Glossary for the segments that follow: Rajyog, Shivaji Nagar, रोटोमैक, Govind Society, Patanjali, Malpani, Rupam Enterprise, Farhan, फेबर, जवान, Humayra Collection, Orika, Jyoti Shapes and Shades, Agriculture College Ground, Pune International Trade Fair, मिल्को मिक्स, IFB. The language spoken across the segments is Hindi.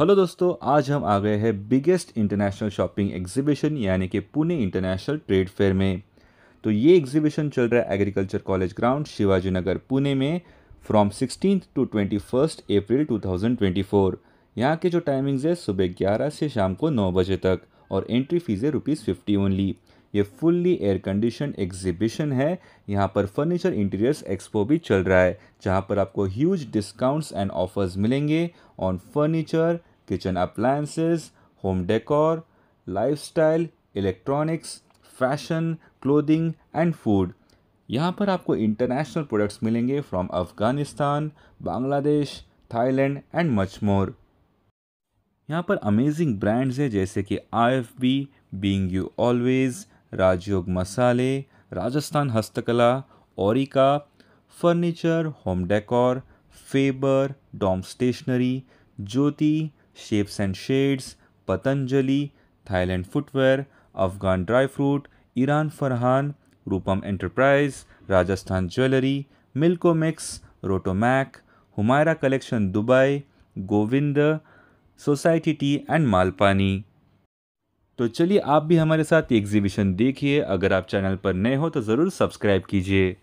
हेलो दोस्तों, आज हम आ गए हैं बिगेस्ट इंटरनेशनल शॉपिंग एग्जीबिशन यानी कि पुणे इंटरनेशनल ट्रेड फेयर में। तो ये एग्जीबिशन चल रहा है agriculture college ground, Shivaji Nagar, Pune में फ्रॉम 16 to 21 अप्रैल 2024। यहाँ के जो टाइमिंग्स है सुबह 11 से शाम को 9 बजे तक और एंट्री फीस है ₹50 ओनली। ये फुल्ली एयर कंडीशन एग्जीबिशन है। यहाँ पर फर्नीचर इंटीरियर्स एक्सपो भी चल रहा है जहाँ पर आपको ह्यूज डिस्काउंट्स एंड ऑफर्स मिलेंगे on furniture, kitchen appliances, home decor, lifestyle, electronics, fashion, clothing and food. यहाँ पर आपको इंटरनेशनल प्रोडक्ट्स मिलेंगे from Afghanistan, Bangladesh, Thailand and much more. यहाँ पर अमेजिंग ब्रांड्स हैं जैसे कि IFB, being you always, Rajyog मसाले, राजस्थान हस्तकला, ओरिका, furniture, home decor, फेबर, Dom stationery, Jyoti, shapes and shades, Patanjali, Thailand footwear, Afghan dry fruit, Iran Farhan, Rupam enterprise, Rajasthan jewellery, मिल्को मिक्स, रोटोमैक, Humaira collection Dubai, Govind society tea and Malpani. तो चलिए आप भी हमारे साथ ये एग्जीबिशन देखिए। अगर आप चैनल पर नए हो तो ज़रूर सब्सक्राइब कीजिए।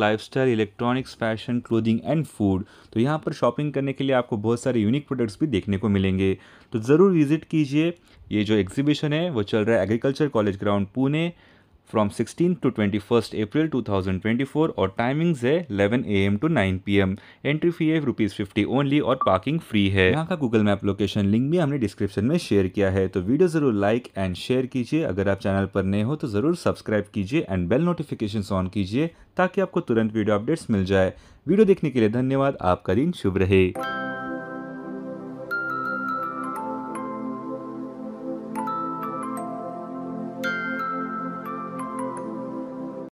Lifestyle, electronics, fashion, clothing and food. तो यहाँ पर शॉपिंग करने के लिए आपको बहुत सारे यूनिक प्रोडक्ट्स भी देखने को मिलेंगे, तो ज़रूर विजिट कीजिए। ये जो एग्जीबिशन है वो चल रहा है agriculture college ground Pune from 16 to 21 April 2024 और टाइमिंग्स है 11 AM to 9 PM। Entry fee है ₹50 ओनली और पार्किंग फ्री है। यहाँ का गूगल मैप लोकेशन लिंक भी हमने डिस्क्रिप्शन में शेयर किया है, तो वीडियो ज़रूर लाइक एंड शेयर कीजिए। अगर आप चैनल पर नए हो तो ज़रूर सब्सक्राइब कीजिए एंड बेल नोटिफिकेशंस ऑन कीजिए ताकि आपको तुरंत वीडियो अपडेट्स मिल जाए। वीडियो देखने के लिए धन्यवाद। आपका दिन शुभ रहे।